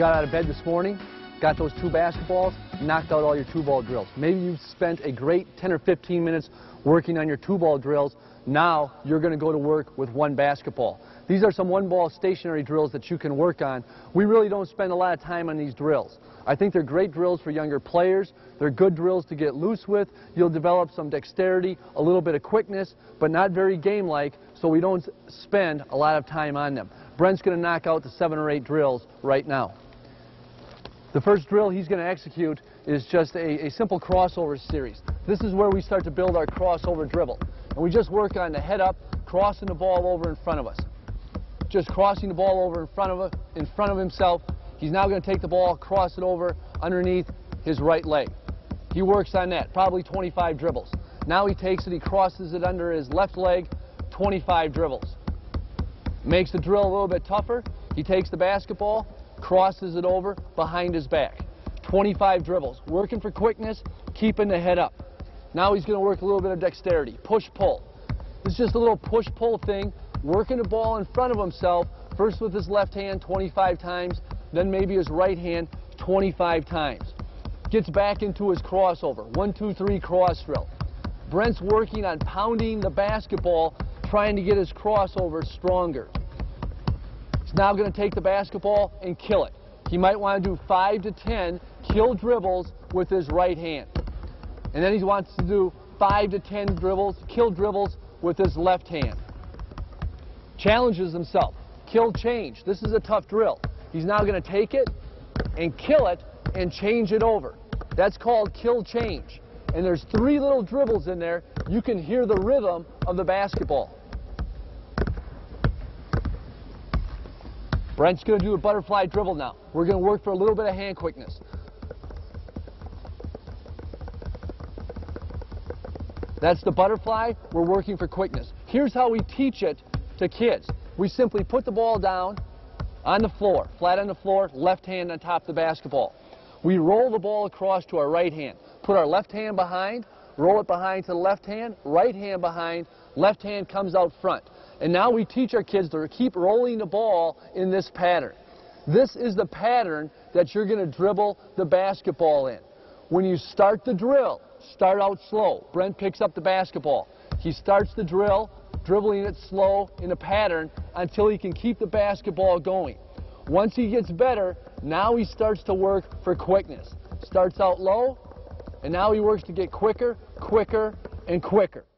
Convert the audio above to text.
got out of bed this morning, got those two basketballs, knocked out all your two-ball drills. Maybe you've spent a great 10 or 15 minutes working on your two-ball drills. Now you're going to go to work with one basketball. These are some one-ball stationary drills that you can work on. We really don't spend a lot of time on these drills. I think they're great drills for younger players. They're good drills to get loose with. You'll develop some dexterity, a little bit of quickness, but not very game-like, so we don't spend a lot of time on them. Brent's going to knock out the 7 or 8 drills right now. The first drill he's going to execute is just a simple crossover series. This is where we start to build our crossover dribble. And we just work on the head up, crossing the ball over in front of us. Just crossing the ball over in front of himself. He's now going to take the ball, cross it over underneath his right leg. He works on that, probably 25 dribbles. Now he takes it, he crosses it under his left leg, 25 dribbles. Makes the drill a little bit tougher. He takes the basketball, crosses it over behind his back. 25 dribbles, working for quickness, keeping the head up. Now he's going to work a little bit of dexterity, push-pull. It's just a little push-pull thing, working the ball in front of himself, first with his left hand 25 times, then maybe his right hand 25 times. Gets back into his crossover, 1, 2, 3 cross drill. Brent's working on pounding the basketball, trying to get his crossover stronger. He's now going to take the basketball and kill it. He might want to do 5 to 10 kill dribbles with his right hand. And then he wants to do 5 to 10 dribbles, kill dribbles with his left hand. Challenges himself. Kill change. This is a tough drill. He's now going to take it and kill it and change it over. That's called kill change. And there's 3 little dribbles in there. You can hear the rhythm of the basketball. Brent's going to do a butterfly dribble now. We're going to work for a little bit of hand quickness. That's the butterfly. We're working for quickness. Here's how we teach it to kids. We simply put the ball down on the floor, flat on the floor, left hand on top of the basketball. We roll the ball across to our right hand. Put our left hand behind, roll it behind to the left hand, right hand behind, left hand comes out front. And now we teach our kids to keep rolling the ball in this pattern. This is the pattern that you're going to dribble the basketball in. When you start the drill, start out slow. Brent picks up the basketball. He starts the drill, dribbling it slow in a pattern until he can keep the basketball going. Once he gets better, now he starts to work for quickness. Starts out low, and now he works to get quicker, quicker, and quicker.